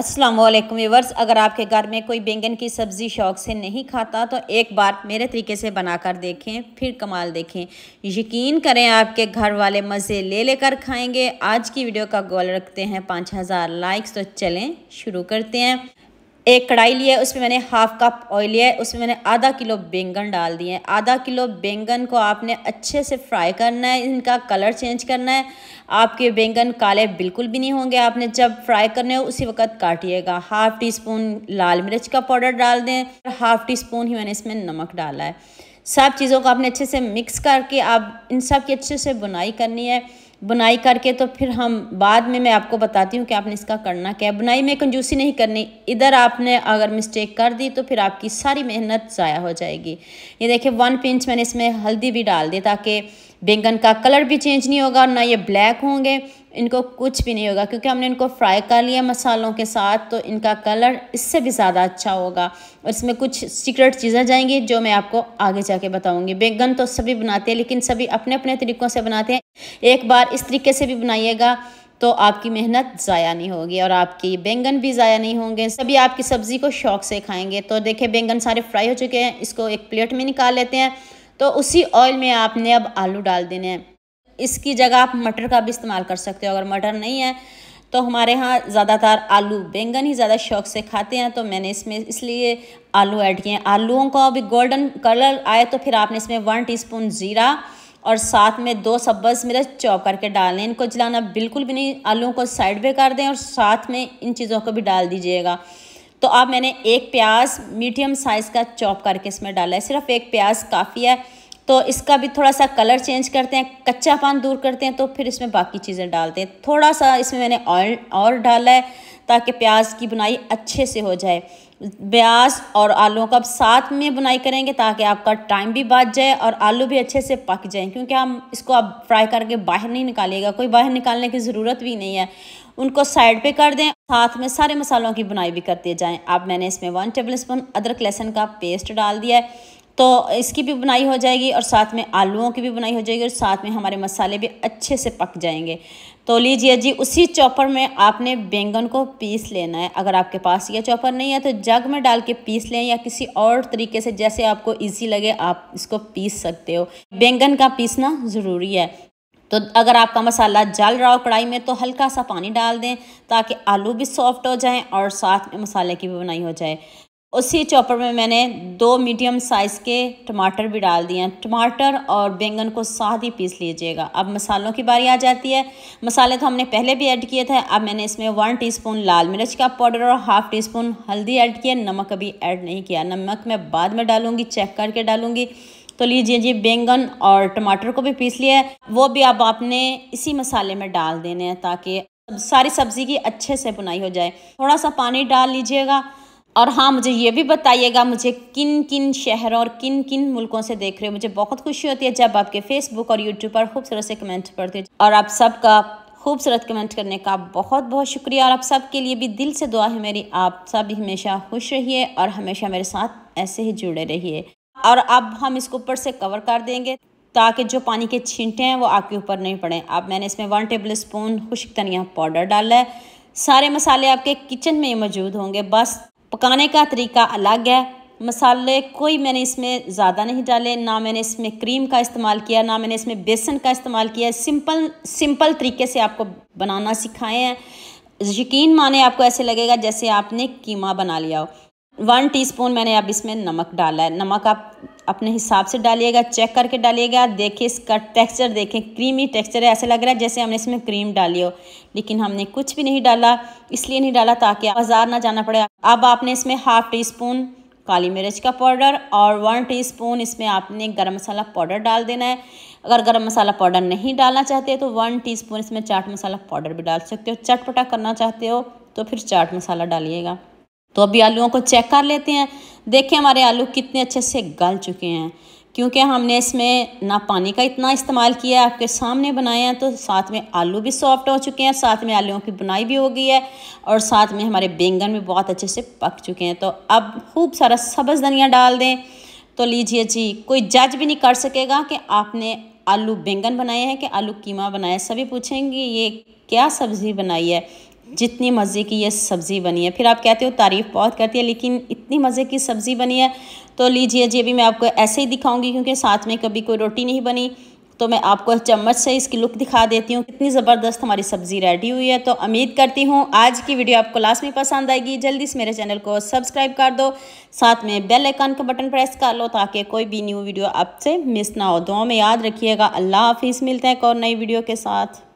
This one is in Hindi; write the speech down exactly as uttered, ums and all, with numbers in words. अस्सलाम वालेकुम व्यूअर्स। अगर आपके घर में कोई बैंगन की सब्ज़ी शौक से नहीं खाता तो एक बार मेरे तरीके से बनाकर देखें, फिर कमाल देखें। यकीन करें आपके घर वाले मज़े ले लेकर खाएंगे। आज की वीडियो का गोल रखते हैं पाँच हज़ार लाइक्स। तो चलें शुरू करते हैं। एक कढ़ाई लिया, उसमें मैंने हाफ कप ऑयल लिया है, उसमें मैंने आधा किलो बैंगन डाल दिए हैं। आधा किलो बैंगन को आपने अच्छे से फ्राई करना है, इनका कलर चेंज करना है। आपके बैंगन काले बिल्कुल भी नहीं होंगे, आपने जब फ्राई करने हो उसी वक्त काटिएगा। हाफ़ टी स्पून लाल मिर्च का पाउडर डाल दें, हाफ़ टी स्पून ही मैंने इसमें नमक डाला है। सब चीज़ों को आपने अच्छे से मिक्स करके आप इन सब की अच्छे से बुनाई करनी है। बुनाई करके तो फिर हम बाद में मैं आपको बताती हूँ कि आपने इसका करना क्या है। बुनाई में कंजूसी नहीं करनी, इधर आपने अगर मिस्टेक कर दी तो फिर आपकी सारी मेहनत ज़ाया हो जाएगी। ये देखिए वन पिंच मैंने इसमें हल्दी भी डाल दी ताकि बैंगन का कलर भी चेंज नहीं होगा, ना ये ब्लैक होंगे, इनको कुछ भी नहीं होगा क्योंकि हमने इनको फ्राई कर लिया मसालों के साथ, तो इनका कलर इससे भी ज़्यादा अच्छा होगा। और इसमें कुछ सीक्रेट चीज़ें जाएंगी जो मैं आपको आगे जाके बताऊंगी। बैंगन तो सभी बनाते हैं लेकिन सभी अपने अपने तरीक़ों से बनाते हैं। एक बार इस तरीके से भी बनाइएगा तो आपकी मेहनत ज़ाया नहीं होगी और आपकी बैंगन भी ज़ाया नहीं होंगे, सभी आपकी सब्ज़ी को शौक़ से खाएँगे। तो देखिए बैंगन सारे फ्राई हो चुके हैं, इसको एक प्लेट में निकाल लेते हैं। तो उसी ऑयल में आपने अब आलू डाल देने हैं। इसकी जगह आप मटर का भी इस्तेमाल कर सकते हो, अगर मटर नहीं है तो हमारे यहाँ ज़्यादातर आलू बैंगन ही ज़्यादा शौक से खाते हैं, तो मैंने इसमें इसलिए आलू ऐड किए हैं। आलूओं का भी गोल्डन कलर आए तो फिर आपने इसमें वन टीस्पून जीरा और साथ में दो सब्ज़ मिर्च चॉप करके डाल लें। इनको जलाना बिल्कुल भी नहीं, आलूओं को साइड पे कर दें और साथ में इन चीज़ों को भी डाल दीजिएगा। तो अब मैंने एक प्याज मीडियम साइज़ का चॉप करके इसमें डाला है, सिर्फ एक प्याज काफ़ी है। तो इसका भी थोड़ा सा कलर चेंज करते हैं, कच्चापन दूर करते हैं, तो फिर इसमें बाकी चीज़ें डालते हैं। थोड़ा सा इसमें मैंने ऑयल और डाला है ताकि प्याज की बुनाई अच्छे से हो जाए। प्याज और आलूओं का साथ में बुनाई करेंगे ताकि आपका टाइम भी बच जाए और आलू भी अच्छे से पक जाए, क्योंकि हम इसको आप फ्राई करके बाहर नहीं निकालिएगा, कोई बाहर निकालने की ज़रूरत भी नहीं है। उनको साइड पे कर दें, साथ में सारे मसालों की बुनाई भी करते जाएं। अब मैंने इसमें वन टेबल स्पून अदरक लहसुन का पेस्ट डाल दिया है, तो इसकी भी बुनाई हो जाएगी और साथ में आलूओं की भी बुनाई हो जाएगी और साथ में हमारे मसाले भी अच्छे से पक जाएंगे। तो लीजिए जी उसी चॉपर में आपने बैंगन को पीस लेना है। अगर आपके पास ये चॉपर नहीं है तो जग में डाल के पीस लें या किसी और तरीके से, जैसे आपको इजी लगे आप इसको पीस सकते हो। बैंगन का पीसना ज़रूरी है। तो अगर आपका मसाला जल रहा हो कढ़ाई में तो हल्का सा पानी डाल दें ताकि आलू भी सॉफ्ट हो जाएं और साथ में मसाले की भी बुनाई हो जाए। उसी चॉपर में मैंने दो मीडियम साइज़ के टमाटर भी डाल दिए हैं। टमाटर और बैंगन को साथ ही पीस लीजिएगा। अब मसालों की बारी आ जाती है। मसाले तो हमने पहले भी ऐड किए थे। अब मैंने इसमें वन टीस्पून लाल मिर्च का पाउडर और हाफ़ टी स्पून हल्दी ऐड किया। नमक अभी ऐड नहीं किया, नमक मैं बाद में डालूँगी, चेक करके डालूँगी। तो लीजिए जी बैंगन और टमाटर को भी पीस लिया है, वो भी अब आपने इसी मसाले में डाल देने हैं ताकि सारी सब्ज़ी की अच्छे से बुनाई हो जाए। थोड़ा सा पानी डाल लीजिएगा। और हाँ, मुझे ये भी बताइएगा मुझे किन किन शहरों और किन किन मुल्कों से देख रहे हो। मुझे बहुत खुशी होती है जब आपके फेसबुक और यूट्यूब पर खूबसूरत से कमेंट पढ़ते हो, और आप सबका खूबसूरत कमेंट करने का बहुत बहुत शुक्रिया। और आप सबके लिए भी दिल से दुआ है मेरी, आप सब हमेशा खुश रहिए और हमेशा मेरे साथ ऐसे ही जुड़े रहिए। और अब हम इसको ऊपर से कवर कर देंगे ताकि जो पानी के छींटे हैं वो आपके ऊपर नहीं पड़ें। अब मैंने इसमें वन टेबल स्पून खुश्क धनिया पाउडर डाला है। सारे मसाले आपके किचन में ही मौजूद होंगे, बस पकाने का तरीका अलग है। मसाले कोई मैंने इसमें ज़्यादा नहीं डाले, ना मैंने इसमें क्रीम का इस्तेमाल किया, ना मैंने इसमें बेसन का इस्तेमाल किया। सिंपल सिंपल तरीके से आपको बनाना सिखाए हैं। यकीन माने आपको ऐसे लगेगा जैसे आपने कीमा बना लिया हो। वन टीस्पून मैंने अब इसमें नमक डाला है। नमक आप अपने हिसाब से डालिएगा, चेक करके डालिएगा। देखिए इसका टेक्सचर देखें, क्रीमी टेक्सचर है, ऐसे लग रहा है जैसे हमने इसमें क्रीम डाली हो, लेकिन हमने कुछ भी नहीं डाला। इसलिए नहीं डाला ताकि बाजार ना जाना पड़े। अब आपने इसमें हाफ़ टी स्पून काली मिर्च का पाउडर और वन टीस्पून इसमें आपने गरम मसाला पाउडर डाल देना है। अगर गरम मसाला पाउडर नहीं डालना चाहते तो वन टीस्पून इसमें चाट मसाला पाउडर भी डाल सकते हो। चटपटा करना चाहते हो तो फिर चाट मसाला डालिएगा। तो अभी आलूओं को चेक कर लेते हैं। देखिए हमारे आलू कितने अच्छे से गल चुके हैं, क्योंकि हमने इसमें ना पानी का इतना इस्तेमाल किया है, आपके सामने बनाए हैं। तो साथ में आलू भी सॉफ्ट हो चुके हैं, साथ में आलूओं की बुनाई भी हो गई है और साथ में हमारे बैंगन भी बहुत अच्छे से पक चुके हैं। तो अब खूब सारा सब्ज़ धनिया डाल दें। तो लीजिए जी, कोई जज भी नहीं कर सकेगा कि आपने आलू बैंगन बनाए हैं कि आलू कीमा बनाया है। सभी पूछेंगे ये क्या सब्ज़ी बनाई है। जितनी मज़े की ये सब्ज़ी बनी है। फिर आप कहते हो तारीफ़ बहुत करती है लेकिन इतनी मज़े की सब्ज़ी बनी है। तो लीजिए जी, अभी मैं आपको ऐसे ही दिखाऊंगी क्योंकि साथ में कभी कोई रोटी नहीं बनी, तो मैं आपको चम्मच से इसकी लुक दिखा देती हूँ। कितनी ज़बरदस्त हमारी सब्ज़ी रेडी हुई है। तो उम्मीद करती हूँ आज की वीडियो आपको लास्ट में पसंद आएगी। जल्दी से मेरे चैनल को सब्सक्राइब कर दो, साथ में बेल आइकन का बटन प्रेस कर लो ताकि कोई भी न्यू वीडियो आपसे मिस ना हो। दुआओं में याद रखिएगा। अल्लाह हाफिज़। मिलते हैं एक और नई वीडियो के साथ।